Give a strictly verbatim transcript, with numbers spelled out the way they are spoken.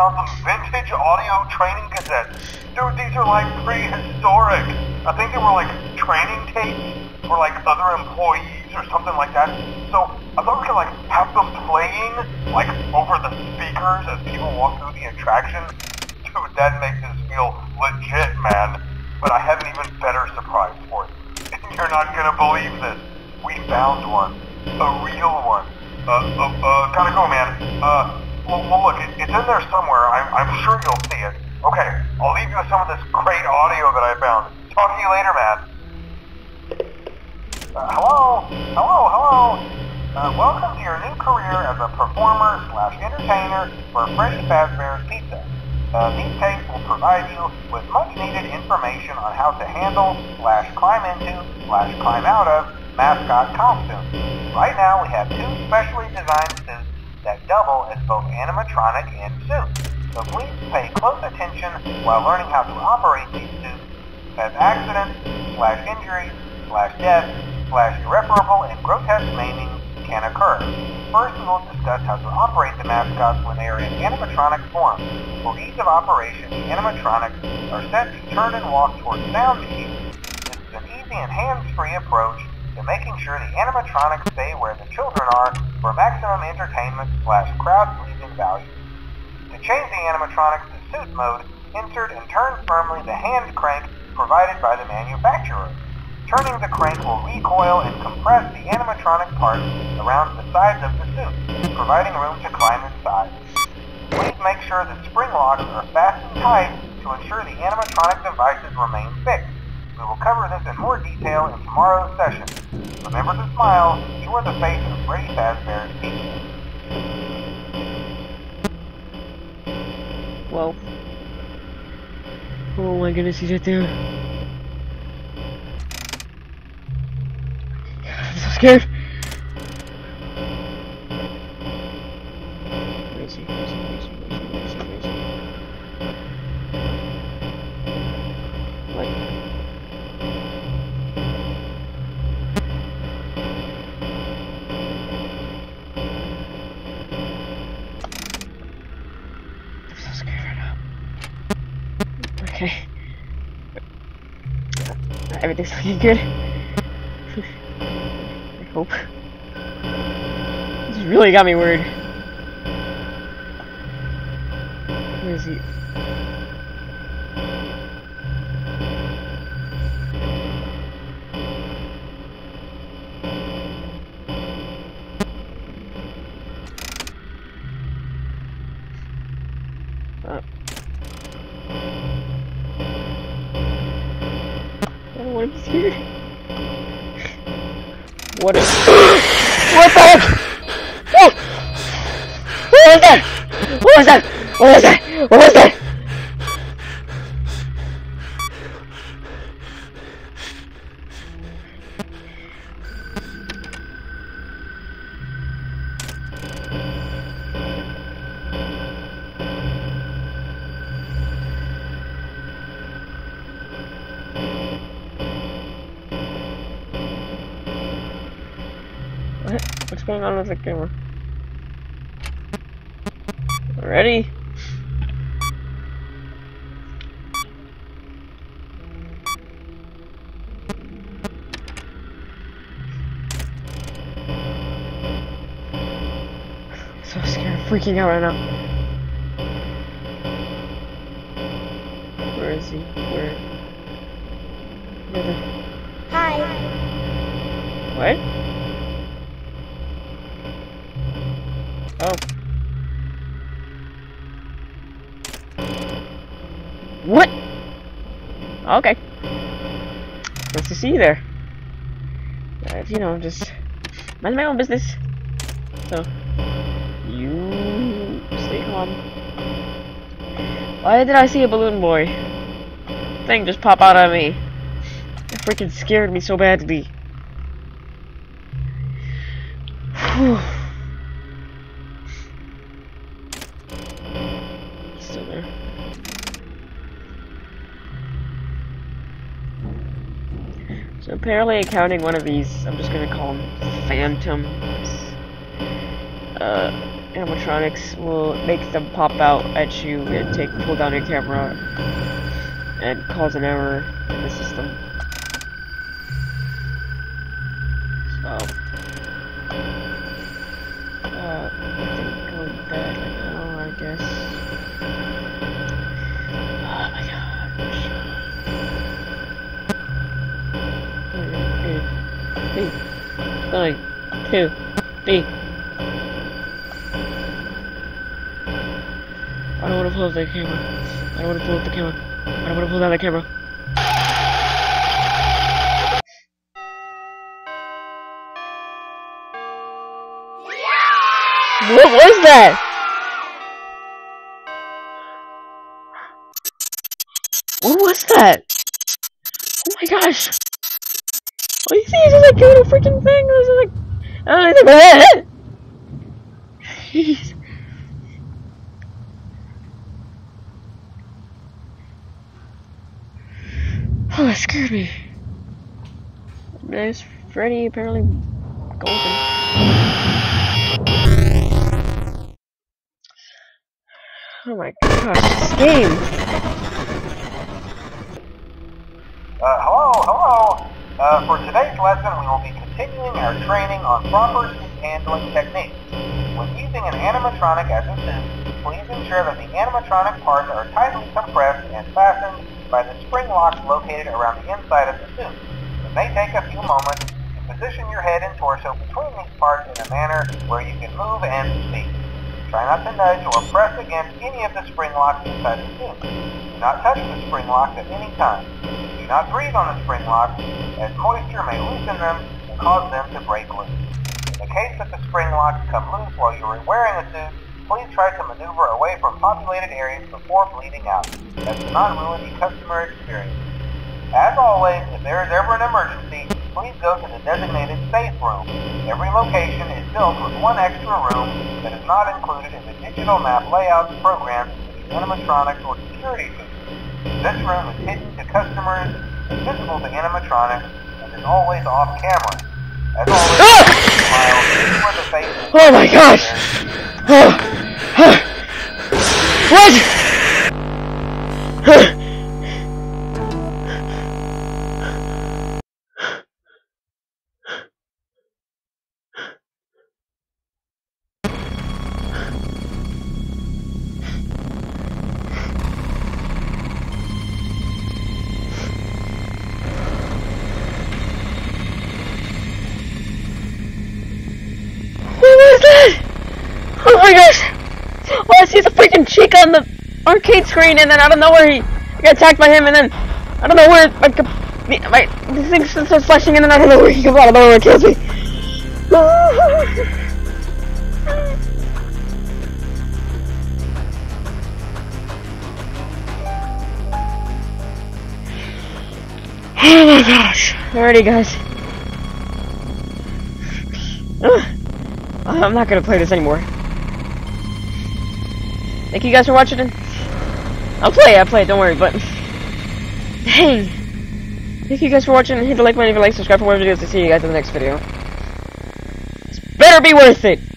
found some vintage audio training cassettes. Dude, these are like prehistoric. I think they were like training tapes for like other employees or something like that. So I thought we could like have them playing like over the speakers as people walk through the attraction. Dude, that makes us feel legit, man. But I have an even better surprise for you. You're not gonna believe this. We found one. A real one. Uh, uh, uh, gotta go, man. Uh, well, well look, it, it's in there somewhere. I'm, I'm sure you'll see it. Okay, I'll leave you with some of this great audio that I found. Talk to you later, man. Uh, hello? Hello, hello. Uh, welcome to your new career as a performer slash entertainer for Freddy Fazbear's Pizza. Uh, these tapes will provide you with much-needed information on how to handle slash climb into slash climb out of mascot costumes. Right now we have two specially designed suits that double as both animatronic and suits, so please pay close attention while learning how to operate these suits as accidents, slash injuries, slash death, slash irreparable and grotesque maiming can occur. First we will discuss how to operate the mascots when they are in animatronic form. For ease of operation, the animatronics are set to turn and walk towards sound machines. This is an easy and hands-free approach to making sure the animatronics stay where the children are for maximum entertainment slash crowd-pleasing value. To change the animatronics to suit mode, insert and turn firmly the hand crank provided by the manufacturer. Turning the crank will recoil and compress the animatronic parts around the sides of the suit, providing room to climb inside. Please make sure the spring locks are fastened tight to ensure the animatronic devices remain fixed. We will cover this in more detail in tomorrow's session. Remember to smile, you are the face of Freddy Fazbear's Pizza. Whoa. Oh my goodness, he's right there. I'm so scared. Where is he? Where is he? Where is he? Where is he? Where is he? Okay. Everything's looking good. I hope. This really got me worried. Where is he? What is what the heck? What? What was that? What was that? What was that? What was that? What's going on with the camera? Ready? I'm so scared, I'm freaking out right now. Where is he? Where? Hi. What? Oh. What? Okay. Nice to see you there. Uh, you know, just mind my own business. So, you stay calm. Why did I see a balloon boy thing just pop out on me? It freaking scared me so badly. Whew. So apparently accounting one of these, I'm just gonna call them phantoms. Uh animatronics will make them pop out at you and take pull down your camera and cause an error in the system. So uh I think going back now, I guess. Oh my god. Three, going, two, three. I don't wanna pull up the camera. I don't wanna pull up the camera. I don't wanna pull down the camera. What was that? What was that? Oh my gosh! What do you see? It's just like a little freaking thing. It's just like, I don't know. Jeez. Oh, that scared me. Nice, Freddy apparently golden. Oh my gosh, this game! Uh, hello, hello! Uh, for today's lesson, we will be continuing our training on proper seat handling techniques. When using an animatronic as a suit, please ensure that the animatronic parts are tightly compressed and fastened by the spring locks located around the inside of the suit. It may take a few moments to position your head and torso between these parts in a manner where you can move and speak. Try not to nudge or press against any of the spring locks inside the suit. Do not touch the spring locks at any time. Do not breathe on the spring locks, as moisture may loosen them and cause them to break loose. In the case that the spring locks come loose while you are wearing a suit, please try to maneuver away from populated areas before bleeding out, as to not ruin the customer experience. As always, if there is ever an emergency, please go to the designated safe room. Every location is filled with one extra room that is not included in the digital map layouts programs in the animatronics or security system. This room is hidden to customers, invisible to animatronics, and is always off camera. As always, smile, for the face. Oh my gosh! Oh. Huh. What? Huh. Cheek on the arcade screen, and then I don't know where he I got attacked by him, and then I don't know where my my this thing starts flashing, and then I don't know where he comes out. I don't know where it kills me. Oh my gosh! Alrighty, guys. Ugh. I'm not gonna play this anymore. Thank you guys for watching. I'll play it, I'll play it, don't worry, but... Dang! Thank you guys for watching. Hit the like button if you like, subscribe for more videos, and see you guys in the next video. This better be worth it!